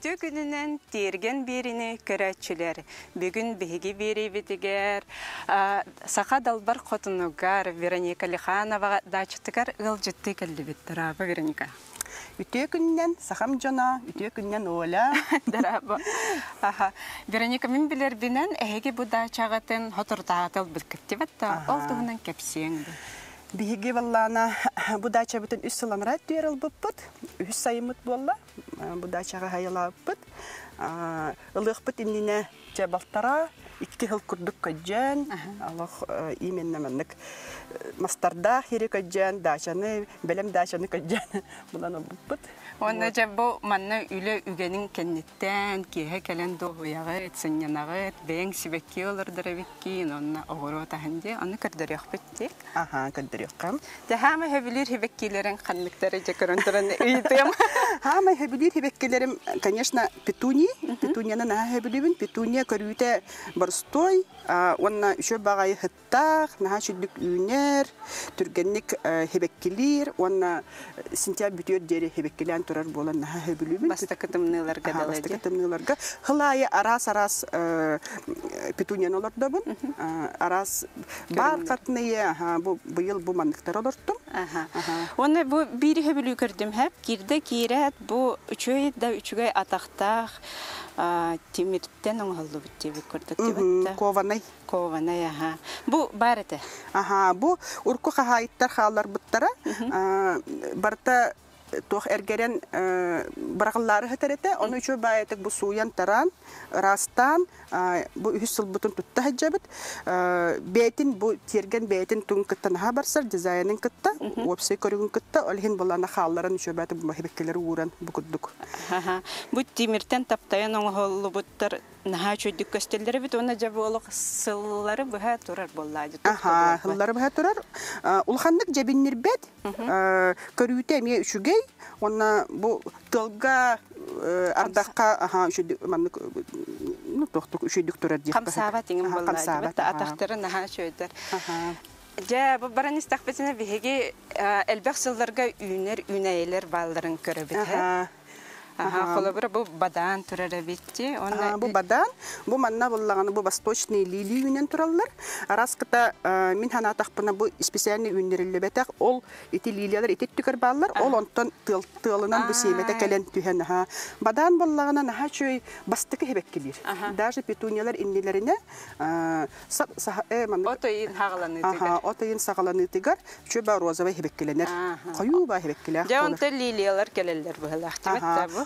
Өтө күнінен терген беріні көрәтшілер. Бүгін бігі бері бітігер. Сақа далбар қотынығар Вероника Лихановаға дачытығар ғылжытты кәлі біттірабы, Вероника. Үтө күнінен сақам жона, үтө күнінен ола. Дарабы. Вероника, мен білер бінен әйге бұда чағатын ғотырдағатыл білкіпті бәтті. Ол тұғынан кәпсиеңді. Биһиги валлана будача бүтүн үс сыланрат дүйрөл буппут, үс сайымыт болла, будачага хаялаппут. Ылыкпыт иннине чабалтара, икки хыл курдук каджан, Аллах именно мендик мастарда хири каджан, дачаны, белем дачаны каджан, булана буппут. Онна жабо манна үле үгенин кеннеттен, кеһе келен догуягы, сыннянагы, бең сибекки олордорабикки, онна огоро тахынде, аны кырдырыппыттык. Аха, кырдырыккан. Тахама хебилир хебеккилерин канныктары жекөрөндөрөн үйдем. Хама хебилир хебеккилерим, конечно, петуний, петунияны наһа хебилибин, петуния көрүтө борстой, онна ишө багай хыттак, наһа чүлдүк үнер, түргенник хебеккилер, онна сентябрь бүтөт жери хебеккилер Бастакытымныларга. Хылайы арас-арас петунен олордобын. Арас бар катные, быйыл бу мандыктар олордум. Оны бу бири хөбілі көрдім хэп, кирді кирет, бу үчөй да үчөгай атақтақ темирттен оңғылды бүтте бүт көрдік дебетті. Кованай. Кованай, аха. Бу бар әті? Аха, бу урку хахайттар халар бұттара. Барта Тох эргерен баргаллары хатарете, он еще баетек бусуян таран, растан, бухисл бутун тутта хаджабет, бейтин бу терген бейтин тун каттан хабарсар, дизайнен катта, уопсей корюн катта, олхин балана халларын еще баетек бумахибеккелер ууран букуддук. Бут тимиртен таптаян оңголу буттар. Наһа чөйдүк көстелдер бит, оны жабы олық сыллары бұға тұрар болады. Аха, сыллары бұға тұрар. Улханлық жабиннер бәд, көрүйті әме үшігей, оны бұл тылға ардаққа үшүйдік тұрар дейіп. Қамсаға теңім болады, атақтары наһа чөйдер. Жа, бұл баран істақпетіне біғеге әлбәқ сылларға үйнәйлер балдарын көрі бітті. Холобра бу бадан турарабитти. Бу бадан, бу манна боллаганы бу восточный лилий үнен тураллар. Араскыта мин хана тахпына бу специальный үннериллебетек, ол эти лилиялар эти түкөр баллар, ол онтон тылынан бу сеймете келен түһен. Бадан боллагана наһа чөй бастыкы хебеккилер. Даже петуниялар иннелерине отоин хагаланыдыгар. Отоин сагаланыдыгар чөба розовый хебеккиленер. Кою ба хебеккилер. Жа онтон лилиялар келелер бу.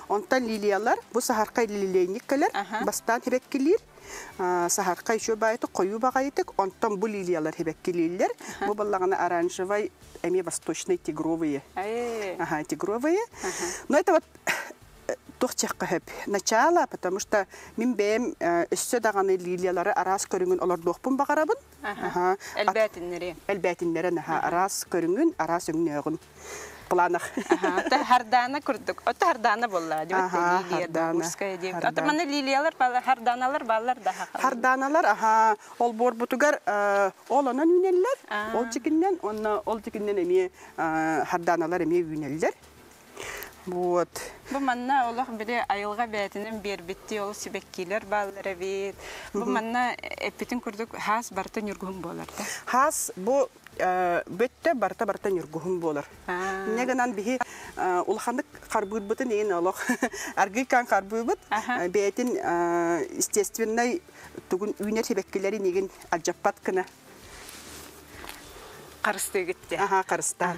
Онтан лилиялар, бу сахаркай лилейниккелер, бастан хебеккилер, сахаркай шөбайты, қойу бағайтык, онтан бу лилиялар хебеккилерлер, бу баллағына оранжевай, әме восточный тигровые. Тигровые. Но это вот тоқтыққа хэп. Начало, потому что мен бәйім үссе дағаны лилиялары арас көріңін олар доқпын бағарабын. Әлбәтінлері. Әлбәтінлері, арас көріңін, арас үңнеғын. Планах. Ата хардана курдук. Ата хардана болла. Ата мана лилиялар, харданалар баллар да. Харданалар, аха, ол бор бутугар, ол анан үнеллер, ол чекиннен эми харданалар эми үнеллер. Вот. Бу манна олох бире айылга бәтинин бербитти ол сибеккилер баллары бит. Бу манна эпитин курдук хас барта нүргүн болар да. Хас бу бетте барта-барта нүргүһүн болар. Негенан бихи улхандык карбыбытын эйин алак. Аргыкан карбыбыт бейтин естественный тугун үйнер хебеккилери неген ажаппат кына. Карысты кетти. Аха, карыста.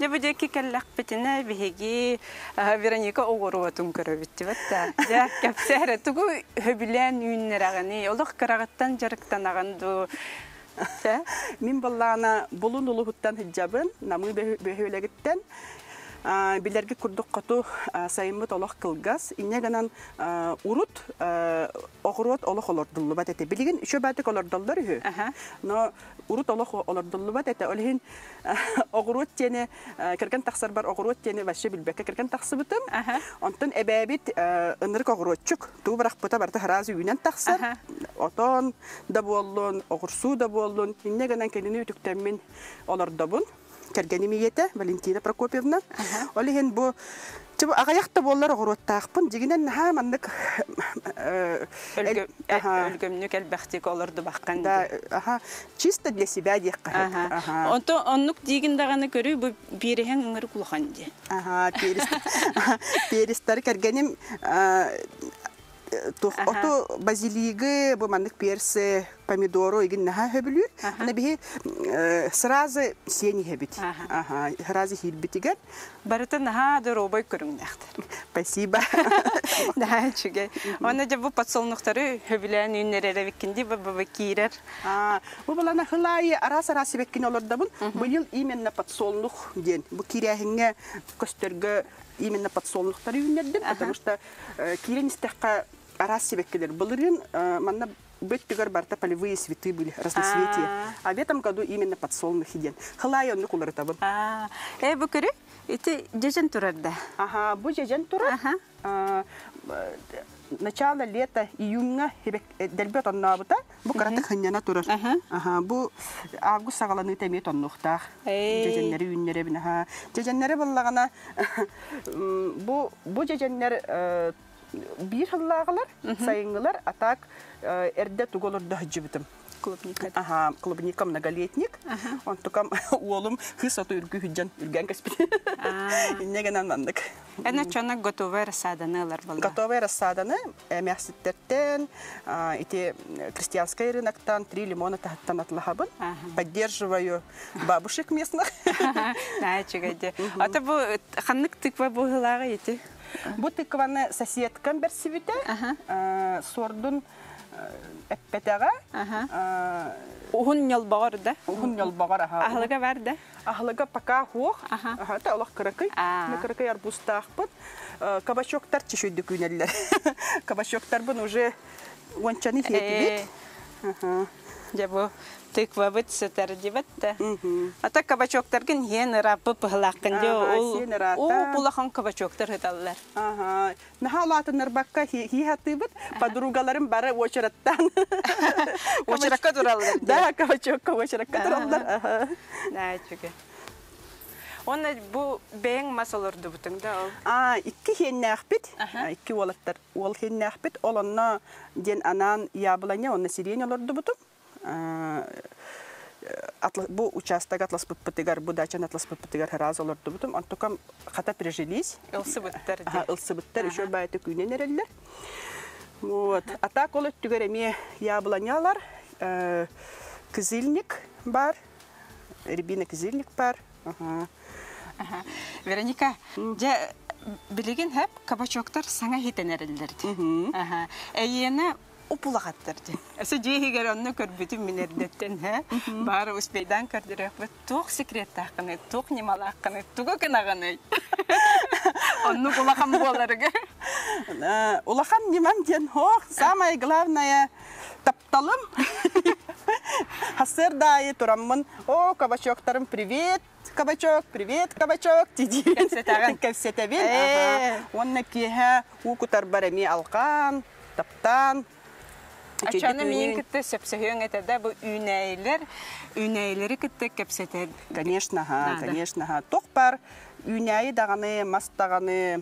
Дебудеки келлак бетине бихиги Вероника огоротун көрөбүттү бетта. Я капсере тугу хөбүлен үйнер аганы, олок карагаттан жарыктан аганды. Мин баллана болун улугуттан хиджабын, намы бөхөлегиттен билерге курдук коту сайымыт олох кылгас, иннеганан урут огурот олох олордуллубат эте. Билигин үшө бәтик олордуллар үхү, но урут олох олордуллубат эте. Олхин огурот тени, кирген тақсар бар огурот тени башы билбекке кирген тақсыбытым, онтын эбәбит ынырк огуротчук, туу барақ бұта барты харазы үйнен тақсар, отон да болын, огурсу да болын, иннеганан келіні үтіктенмен олордобын. Кергенемиете Валентина Прокопьевна. Олеген бу Чего агаяхта воллар огороттах, пон дигине нхай маннек. Эльгемнюкель бахтик оларду бахкан. Да, ага, чисто для себя дикка. Ага. Он то он нук дигин дагане кори бу бирехен гнеркулханди. Ага, перестар карганем. То ото базилиги, буманник персы, помидоры, игин нахай хеблюр, набеги сразу сени хебит, сразу хилбитигер. Барыта нахай доробой куруннехт. Спасибо. Да, чугай. Он идет в подсолнухтары, хеблян юнеревикинди, бабакирер. У была нахлая, раз векинолордабун, был именно подсолнух день, букиряхинге костерга. Именно подсолнух тарюнедден, потому что киренистехка арасибеккелер былырын, манна бэттигар барта полевые цветы были разноцветие. А в этом году именно подсолнух иден. Халай он кулары табын. Букыры, это джежен турарда. Ага, бу джежен турар. Начало лета, июня, дельбет он набута, бу караты ханьяна турар. Ага, бу август сагаланы темет он нухтах. Джеженнери юннери бинаха. Джеженнери баллагана, бу джеженнер бирхаллагалар, сайынгалар, а так эрде туголор дахджибитым. Клубника. Ага, клубника многолетник. Он только уолом хысату иргюхиджан, иргянкаспи. Негенанандык. Это что, она готовая рассадана? Готовая рассадана, мясо тертен, эти крестьянская рынок, там 3 лимона танатлахабын. Поддерживаю бабушек местных. Да, чугаде. А то был ханнык тыква бугылага эти. Бу тыкваны соседкам берсивите, сордун. Эппетага. Ухуньял багар, да? Ухуньял багар, ага. Ахлага вар, да? Ахлага пока хух. Ага, это Аллах каракай. На каракай арбуз тахпыт. Кабачок тар чешуй декунеллер. Кабачок тарбын уже уанчаны хетибит. Дябу тыква бит сетардибит, да? А так кабачок таргин енера пыпыхлакын. Ол пулахан кабачок тар хеталлар. Нахалатынар бакка хихатыбыт, подругаларым бары очараттан. Очаракка тураллар. Да, кабачокка очаракка тураллар. Да, чуге. Он бу бең масалорду бутың да ол? Икки хенне ақпет, икки олаттар. Ол хенне ақпет, ол онна ден анан ябыланя, онна сирен олорду бутың. Бу участок атлас пыттыгар, бу дачан атлас пыттыгар раз олорду бутым. Он только хата пережились. Илсыбыттар. Илсыбыттар, еще байты күйнен эрелер. А так ол өттігер әме ябыланялар. Кызылник бар, рябина кызылник бар. Вероника, білеген әп кабачоктар саңа хетін әрілдерді. Әйені ұпылағаттырды. Әсі жүйегер онны көрбітім мен әрдеттен. Бары өспейдан көрдіріп, тұқ секретті аққыны, тұқ немал аққыны, тұқ өкен ағыны. Онны ұлақам боларығы. Улахан немам ден хоқ, самай главная тапталым. Хасыр дайы тұрамын, о, кабачоктарым, привет! Кабачок, привет, кабачок, тиди. Кәпсетәбен. Онна кейхә, ұқытар барами алқан, таптан. Ачаны мен күтті сөпсігең әтеді бұл үйнәйлер, үйнәйлері күтті кәпсетәді. Конечно, тоқ бар. Үйнәйі дағаны, мас дағаны,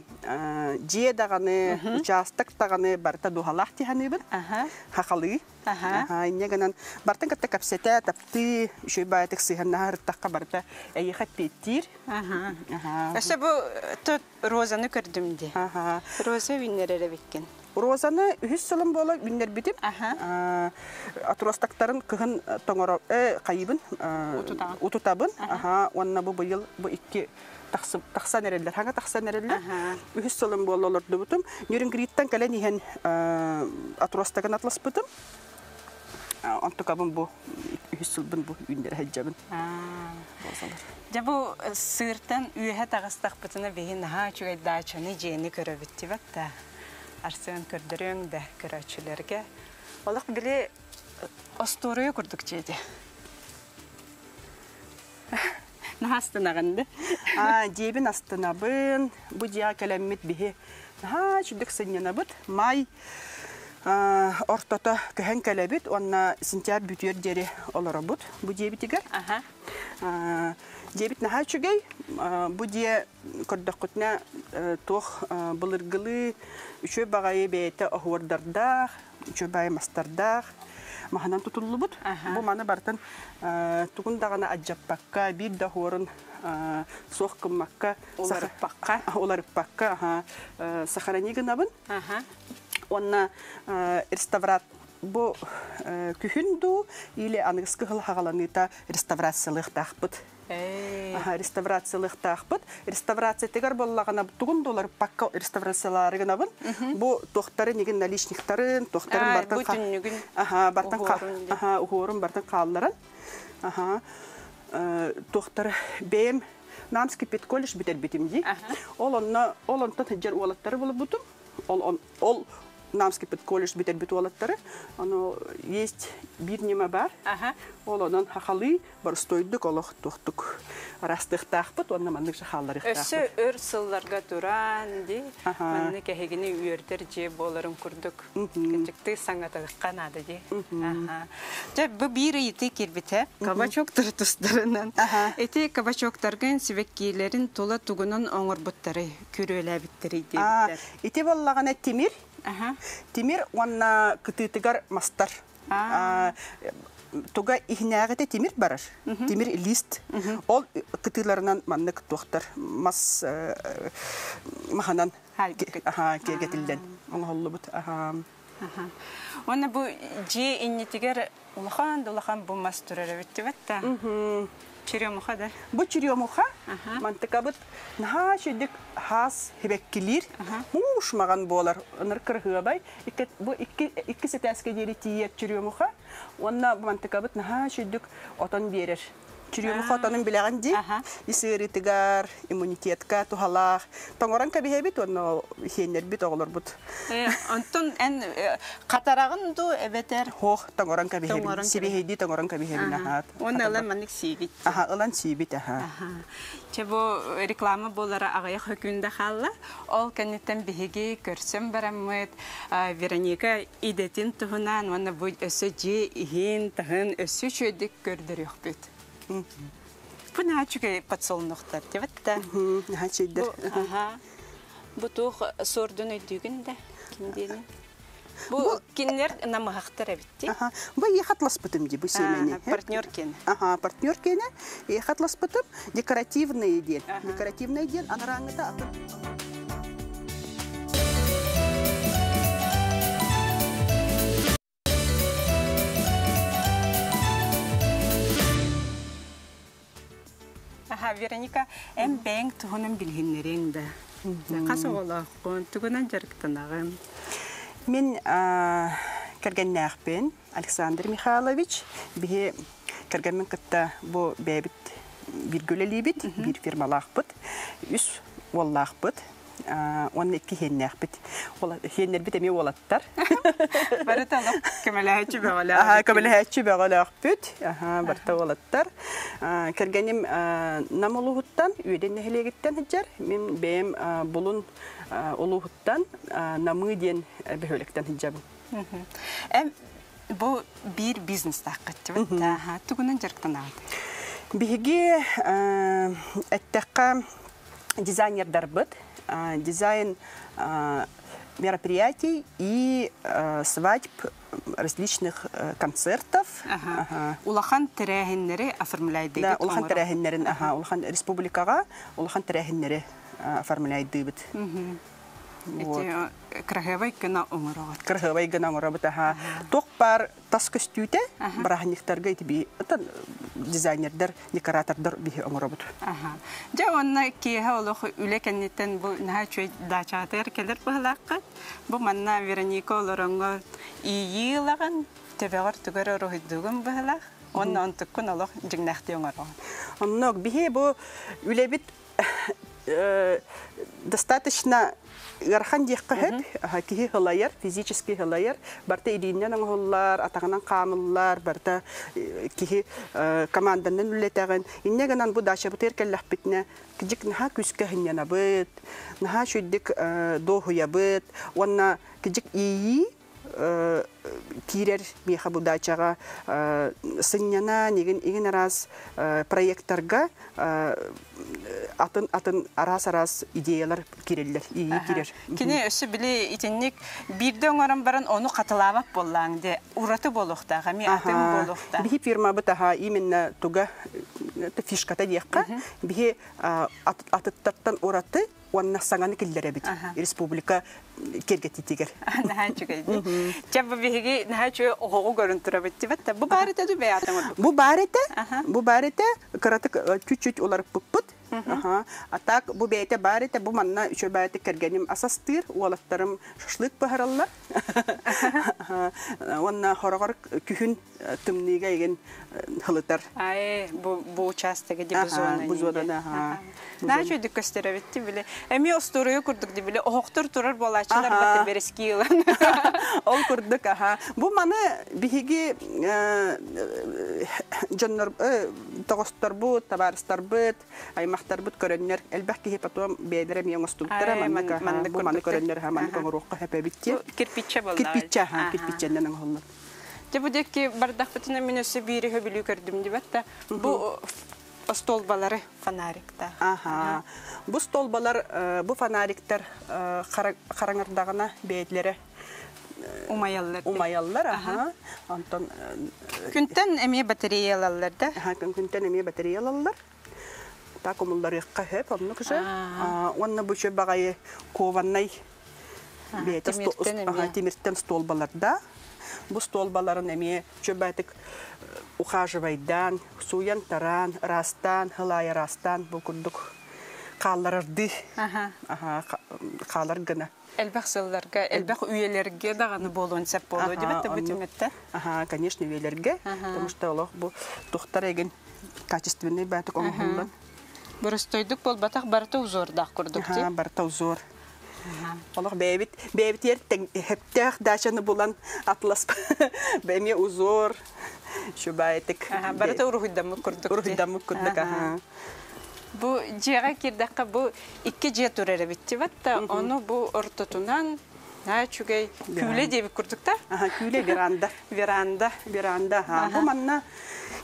же дағаны, участық дағаны барыта дұғалақ тиханы бір. Хақалы. Инегінен бартын кәтті кәпсеті, тәпті, үші байтық сиғанна ғарыптаққа барыта әйі қәтпеттір. Әші бұл розаны көрдімді. Роза үйнер әрі беккен. Розаны үхіз сылым болы үйнер бітіп, атростақтарын күхін қайыбын, ұтутабын. Онына бұл бұл бұл үкке тақсан әрелер, хаңа тақсан әрелер. Үхіз сылым болы оларды бұтым. Нюрингриттан кәлен ехен атростағын атлас бұтым. Антықабын бұл үхіз сылбын бұл үйнер әджабын. Бұл сырттан үйе тағыстақ бұтына бейін наға чүгай дачаны жені көрі бітті бәтті. Арсен көрдірің де көрәчілерге. Олық біле осторую көрдік жеді. Нағастынағынды. Дебін астынабын. Бұдия кәләммет бігі. Жүдік сыннена бұд. Май ортата көхен кәләбет. Онна сентябр бүтер дері олары бұд. Бұдия бітігер. Дебит на хачугей, будье, когда кутня тох балыргли, еще багае бейта огурдардах, еще бае мастардах, маханан тутулубут, бумана бартан, тукундагана аджапака, бидда хорн, сохкамака, сахарпака, уларпака, сахараниганабан, он на реставрат. Бо кухинду или английского халанита реставрация лехтахпут. Реставрация лехтахпут. Реставрация тегар была гана $100 пакка реставрация ларганабан. Бо тохтары ниген наличных тарен, тохтарын бартанка. Бартанка. Угором бартанка алларан. Тохтар бем намски петколиш битер битимди. Олон тахтер уолаттары волбутум. Ол Намский подколледж битер битуалаттары, оно есть бирнима бар, олонан хахали барстойдук олох тохтук растыхтахпат, он наманник шахалларихтахпат. Все урсалларга туран ди, манник ягини уйрдер же боларым курдук, кечекте сангатага канада ди. Жа бубире ити кирбите, кабачок тартустарынан, ити кабачок тарган сивеккилерин тола тугунан оңорбуттары, күрөлебиттери ди. Ити валлаган тимир. Тимир он на кытытыгар мастар. Туга ихнягете тимир бараш. Тимир лист. Ол кытыларынан маннык тохтар мас маханан кергетилден. Оң холлубут. Оны бу же иннетигер улахан бу мас турары беттебетта. Черемуха да. Бу черемуха мантыкабыт нахашедик хас хебеккилир. Мушмаган болар. Ныркыргыбай. Бу икки сетәскә дире тиеп черемуха. Онна мантыкабыт нахашедик отан берер. Черемуха отанын билеген ди. Исеретигар, иммунитетка тухалах. Тоңоран кабихебит онна хенер бит оглар бут. Онтон эн катарагын ду эбетер. Хох тоңоран кабихебит. Сибихеди тоңоран кабихебит нахат. Онна элеманник сибит. Илан сибит. Чебо реклама болара агая хакунда халла. Ол кенеттен бихеги көрсем бараммет. Вероника идетин тухунан. Онна будь өсі же ихин тахын өсі шөйдік көрдір өкпет. Пуначуга подсолнухтар, девятта. Начидер. Бутух сордуны дюгенда, киндели. Бу кинер нам ахтеревитти. Бу я хотела спутем дебу семени. Партнеркин. Партнеркина. Я хотела спутем декоративный день. Декоративный день. Она рангта. Вероника, эмбэнг тугунан билгеннереңді. Қасы олаққын, тугунан жарықтынағын. Мен кәргеннәқпен Александр Михайлович. Бігі кәргенмен кітті бұл бәбіт біргілі бит, бір фирмалақ бұд, үс олақ бұд. Он не пихеннях бит, хеннер бит эми олаттар. Барыталап кемелехчи бегалах бит, барта олаттар. Кергеним намолугуттан, үйден нехелегиттен хеджер, мен бэм булун олугуттан намыден бехөлектен хеджабын. Бу бир бизнес тақытты бит, тугунан жарктан ағады. Биге әттәққа дизайнердар бит. Дизайн мероприятий и свадьб различных концертов. Улахан терегеннери оформляйды. Да, улахан терегеннерин, улахан республикага, улахан терегеннери оформляйды бит. Крахевай гына умырабыт. Крахевай гына умырабыт, Ток пар таскөстүйте, брахниктарга итби, дизайнердер, декоратордер бихи умырабыт. Жа онна кейхе олоху үлекеннеттен бұл наха чөй дачатыр келер бұғылаққат. Бұл манна Вероника олоронға ийилаған, төбеғар түгер орухидуғын бұғылақ. Онна онтыққын олох жігнахты оңарған. Оннақ бихи бұл үлебіт достаточно Гархан диккәт, киһи хылайар, физически хылайар, барта идиннән аңгыллар, атагынан камыллар, барта киһи команданнан үлләтәгән. Иннегәнән бу даша бутер келләп битне, киҗик наһа күскәһеннән бит, наһа шүддик дохуя бит, онна киҗик ии Кирер мехабудачага сынняна неген раз проекторга атын арас идеялар киреллер ийи кирер. Кине өсү биле итенник бирде оңорон баран ону катыламак боллаң де ураты болукта гами атым болукта. Би фирма бытага именно туга фишката диякка би атыттаттан ураты уаннах саңаны келдере бит. Республика кергетитигер. Бубарите кратко чуть-чуть улар пупут. А так бубейте барите буманна еще барите кергеним асастир уалаттарым шашлык бахаралла. Уанна хорогор күхүн тумнига еген хылытар. Ай бу частеге дебузона. Начу дикостеревитти биле. Эми остурую курдук дебиле. Охтур турар болачылар бате берескил. Ол курдук аха. Бу маны биги жаннар тогостарбут, табарстарбут, аймактарбут көрөннөр. Элбәкки хепатом бедере миңостуктара маннак. Маннак маны көрөннөр хаман коңрукка хепебитти. Кирпичче болда. Кирпичче ха, кирпичченнен холлар. Тебудекки бардак бутына мен өсө бири хөбүлү көрдүм дебатта. Бу столбалары фонарикта. Ага. Бу столбалар, бу фонариктер караңырдагына бейтлери умаяллар. Ага. Антон күнтен эми батареялалар да. Ага, күнтен эми батареялалар. Так умуллары кахеп, аны кыша. Онна бу чө багай кованнай бейт темиртен столбаларда. Бу столбаларын эми чөбәтик ухаживайдан, суян таран, растан, хылай растан, бу күндүк калырды. Калыр гына. Элбәк сылларга, элбәк үйелерге даганы болуын сәп болуы дебетте бүтүмөттө. Конечно, үйелерге, потому что олох бу тухтар эген качественный бәтик оңгулдан. Бурыстойдук бол батак барта узордак курдук те. Барта узор. Олар бейбит ертең хептер дашаны булан атлас беме узор шубайтык. Барата урухидамык курдук. Урухидамык курдук. Бу жега кирдакка бу 2 же турары битти батта, ону бу ортотунан начугай күле деп курдук та. Күле веранда. Веранда. Бу манна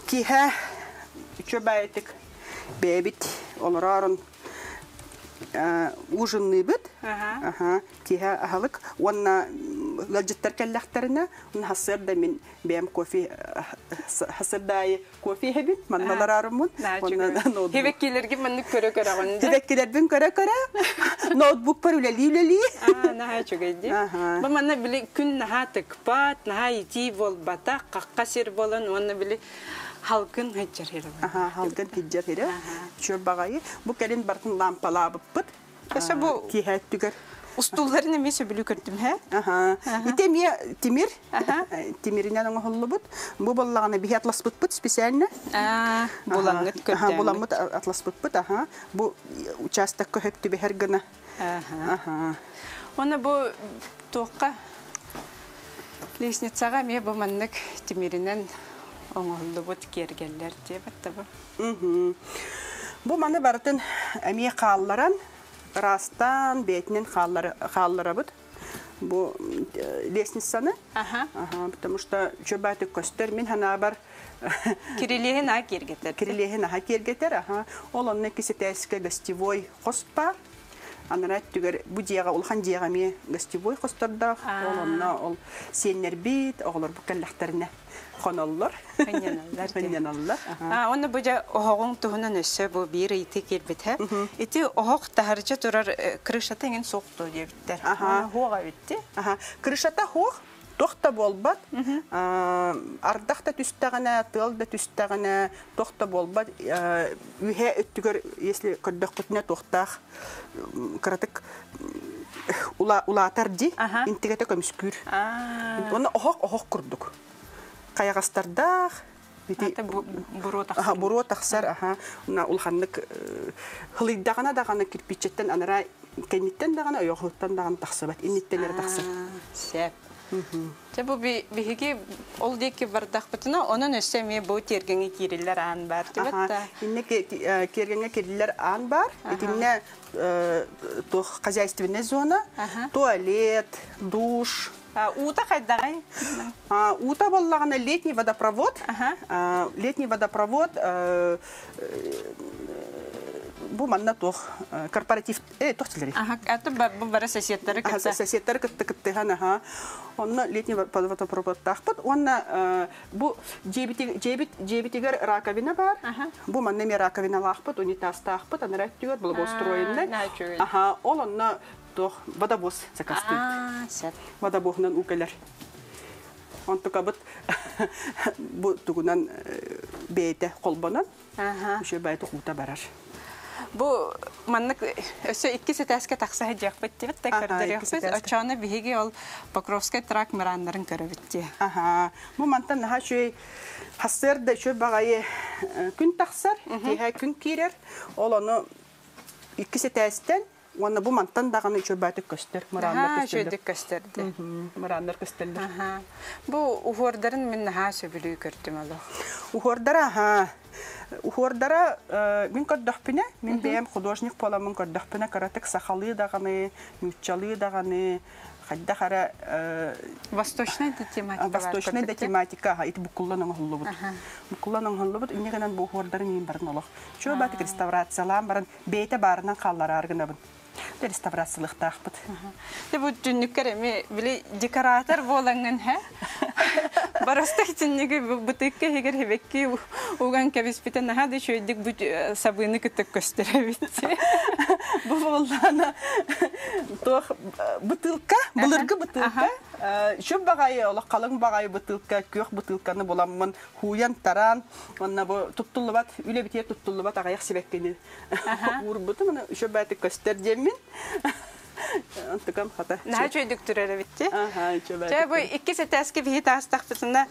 киһэ шубайтык бейбит олорарын ужинный быт, киһэ аһалык, уонна ладжеттар кэллэхтэринэ, уон хасырда мин бэм кофе, хасырдай кофе хэбит, манналарарымын. Хэбэккилэргин маннык көрө-көрөгөн. Хэбэккилэрбин көрө-көрө, ноутбукпар үлэли-үлэли. Нахачугэйди. Бу манна били күн наха тыкпат, наха ити бол бата, какка сир болон, уонна били халкын хиджер хире. Халкын хиджер хире. Чөр бағайы. Бұл кәлін бартын лампалабы бұд. Кәші бұл кейхәт түгір. Устулларына мен сөбілі көрдім, хә? Ете ме темір. Темірінен оңы құлы бұд. Бұл болағына бейі атлас бұд бұд, специально. Болаңыт көрдіңдік. Болаңыт атлас бұд бұд. Бұл участок көйіп түбі әргіні. Оны бұл тоққа лесницаға ме бұл мәннік темірінен оңолды бұд кергеллер деп атты бұ. Бұ маны бартын әме қалларан, растан, бетінен қаллара бұд. Бұ лесницаны. Потому что чөбәті көстер, мен хана бар. Кирилеген аға кергетер. Кирилеген аға кергетер. Ол онны кесетәсікі гостевой қос бар. Анарат түгер будияга улхан дияга ме гостевой қостырдақ. Ол онна ол сенер бит, оғылар бұқалақтарына. Қоналлар. Қыняналлар. Оны бұжа оғың тұғынан өсі бұл бері еті келбетті. Еті оғық тағыржа тұрар күрішата еңін соқты өйбіттер. Хоға өйтті. Күрішата хоқ, тоқта болбад. Ардақта түстіғіне, тұлда түстіғіне, тоқта болбад. Үйе өттігір, если күрдік күтіне тоқтақ, күратық ұлатарды, интегеті көміскүр. Оны оғық күрдік. Каяғастардақ, бұру отақсар, ұлғанлық ғылайдағана дағаны кірпетшеттен, анара кәйнеттен дағаны, ойоғылықтан дағаны тақсы бәт, иннеттенлері тақсы. Сәп. Бұл бігіге ол декі бардақ бұтына, оның өсеме бұл тергенге керелер аң бар, деп әтті? Инне кергенге керелер аң бар, етінне хозяйственная зона, туалет, душ, Ута хайдагай. Ута баллагана летний водопровод. Летний водопровод. Буманна тох корпоратив. Тохтилери. Это бабара соседтары. Соседтары каттыганага. Он летний водопровод тахпат. Он бу дебитигар раковина бар. Буманными раковина лахпат. Унитаз тахпат. Она рактигар была устроена. Ага. Он на тох водобос закастит. Водобогнан укалер. Он только вот тугунан бейте холбанан. Еще бейте хута барар. Бу маннак все иккисе таска таксаһа диахпетти бит таккардырыхпыз очаны биһиги ол Покровский трак мираннарын көрөбүтти. Аха. Бу мантан наһа шүй хасырда шүй багайы күн таксар, тиһа күн кирер. Ол аны иккисе тастан, оны бу мантан даганы шүй байтык көстөр, мираннар көстөрдү. Мираннар көстөлдү. Аха. Бу угордарын мен наһа сөбүлүү көрдүм ал. Угордара аха. Ухордара мин коддохпина, мин бем художник пола мин коддохпина, каратек сахалы даганы, мючалы даганы, хаддахара восточная тематика. Восточная тематика, это букулланан гуллубут. Букулланан гуллубут, и негенен бухордары мин барналах. Чё батик реставрация ламбаран, бейте барнан халлар аргынабын. Реставрациялық тақпыт. Бұл жүніккеріме білі декоратор болыңын, барыстық жүнігі бұтыққа егер хебекке оған кәбіспетін ағады шөйдік бұл сабыны күтік көстірі бітті. Бұл олдана бұтылқа, бұлырғы бұтылқа, шөп бағайы, қалың бағайы бұтылқа, көк бұтылқаны боламын, хуян, таран, тұттылы бат, үлі бітер тұттылы бат ағайық себеккені ұр бұтын, шөп бәті көстердемін. Антыкам хата. Наһа чөйдүк түрәле битте. Аһа, чөбәр. Чә бу икесе тәскә бит астак битне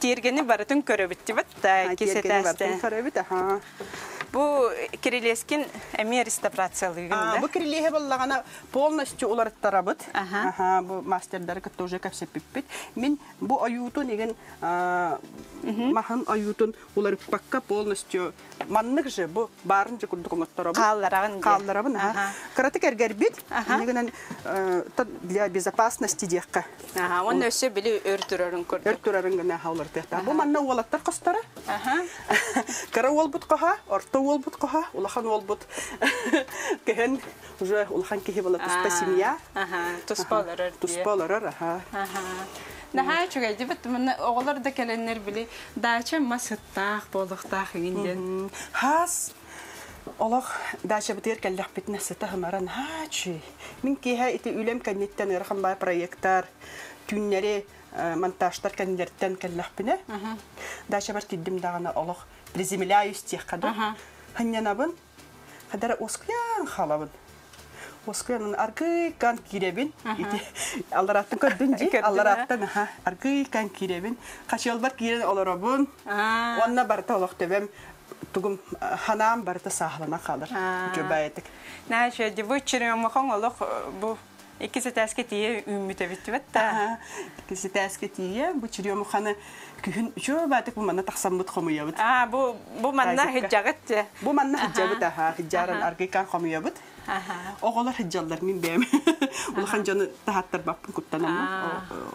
тергене барытын көрә битте бит. Кесе тәстән көрә бит. Аһа. Бу кирилескин әме реставрациялыгында. А, бу кирилеһе буллагана полностью улар тарабыт. Аһа, бу мастердар кытта уже капсе пиппит. Мин бу аюуту неген махан аюутун улар пакка полностью маннык же бу барынча курдукмат тарабыт. Калларагын. Калларабын. Аһа. Каратык эргербит. Неген для безопасности дехка. Аһа, он өсө били өртүрөрүн көрдүк. Өртүрөрүн гана хаулар тахта. Бу манна уалаттар кыстары. Аһа. Кара уол буткага орто уол буткаха, улахан уол бут кеген уже улахан кеге бала туста семья. Туспаларар. Туспаларар, аха. Наһа чугайды бит, мен оголар да келеннер били, дача масыттах, болуктах инден. Хас Аллах дача битер келлах битне сетах маран хачи. Мин кеге ити үлем кеннеттен ирхан бай проекттар, түннери монтажтар кеннеттен келлах бине. Дача бар тиддим дагана Аллах приземляюсь тех, когда ханьянабын, когда осклян халабын, осклян аргы кан киребин, аллараттан кадынди, аллараттан ха аргы кан киребин, кашелбар кирен алларабын, онна барта аллахтевем. Тугум ханам барта сахлана халар, кебайтек. Наша девочеря махом аллах бу. Икесе тәскетие үммите биттебетта. Икесе тәскетие бу чирём хана күн чөй батык бу манна тахсам бут хомыябыт. А бу бу манна хиҗагыт. Бу манна хиҗабыт аһа хиҗаран аргыкан хомыябыт. Аһа. Оголар хиҗаллар мин бәм. Ул ханҗаны тахаттар баппын куттанам.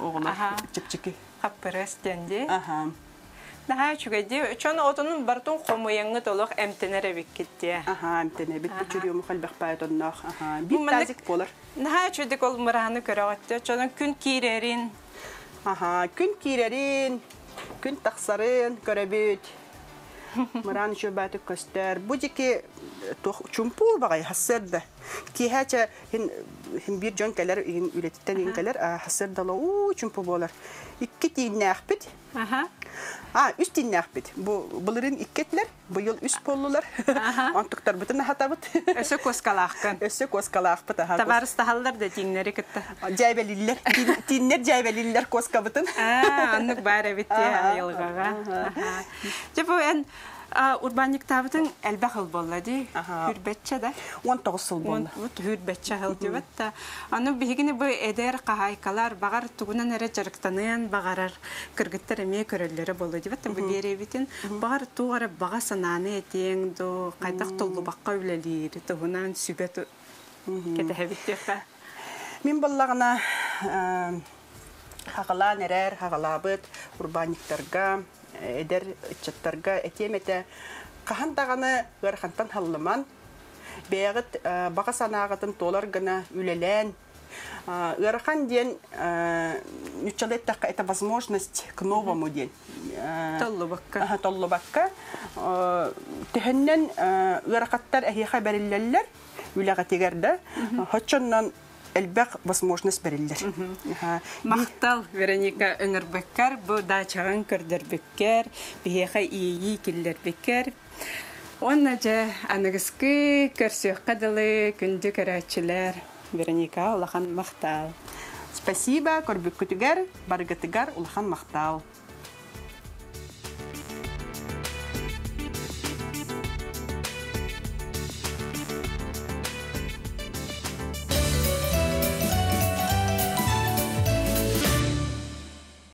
Оголар чик-чики. Хапперестенди. Аһа. Наһа чугәди чон отының бартун хомыяңгы толык эмтенере бик китте. Аһа, эмтене бит чөрүм хәлбәк байтоннах. Аһа, бит тазик булар. Наһа чүдик ул мыраны көрәгәтте, чон күн кирерин. Аһа, күн кирерин, күн тахсарын көрәбит. Мыран чөбәте көстер. Бу дике чумпул багай хәсәрдә. Ки хәчә һин бир җан кәләр үләттән инкәләр хәсәрдә лау чумпул булар. Икки тиннәх бит. Аһа. А, үст тиннәх бит. Бу буларын иккетләр, бу ел үст поллылар. Антыктар битне хатабыт. Эсе коскалахкан. Эсе коскалах бит. Табарыста халлар да тиннәре китте. Җайбәлилләр, тиннәр җайбәлилләр коска битен. А, аны бары бит ялгага. Аһа. Җәбү ен урбанник табытын әлбә хыл болады. Хүрбәтчә дә. 19 ел болды. Вот хүрбәтчә хыл дивәттә. Аны бигене бу эдер кахайкалар багар тугынан эре жарыктанын багарар кыргыттар эме көрөлләре болды дивәттә. Бу деревитин багар тугара бага сананы этең до кайтак толлу бакка үлелири тугынан сүбәт кетәһе битте. Мен баллағына хағала нерер, хағалабыт, урбаниктарға, эдер чаттарға әтемете қағандағаны ғархантан халыман, бәғіт баға санағытын толар ғына үлелен. Ғархан ден нүтчалеттаққа это возможность к новому ден. Толлубакка. Тіхіннен ғархаттар әхеха бәрілләлләр, үләғатегерді, хотчоннан әлбәқ басможность бәрілдер. Мақтал, Вероника, өңірбеккер, бұл дачаған көрдірбеккер, бігеға ии келдірбеккер. Онна жа анығызғы көрсек қадылы күнді көрәтшілер. Вероника, ұлақан мақтал. Спасибо, көрбек күтігер, барғытығар, ұлақан мақтал.